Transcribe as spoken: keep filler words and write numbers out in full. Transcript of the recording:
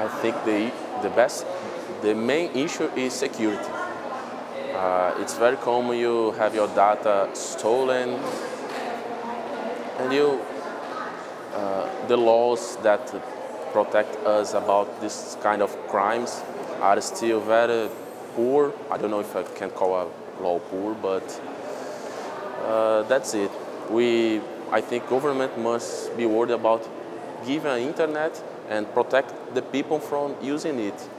I think the, the best, the main issue is security. Uh, it's very common you have your data stolen, and you, uh, the laws that protect us about this kind of crimes are still very poor. I don't know if I can call a law poor, but uh, that's it. We, I think government must be worried about giving internet and protect the people from using it.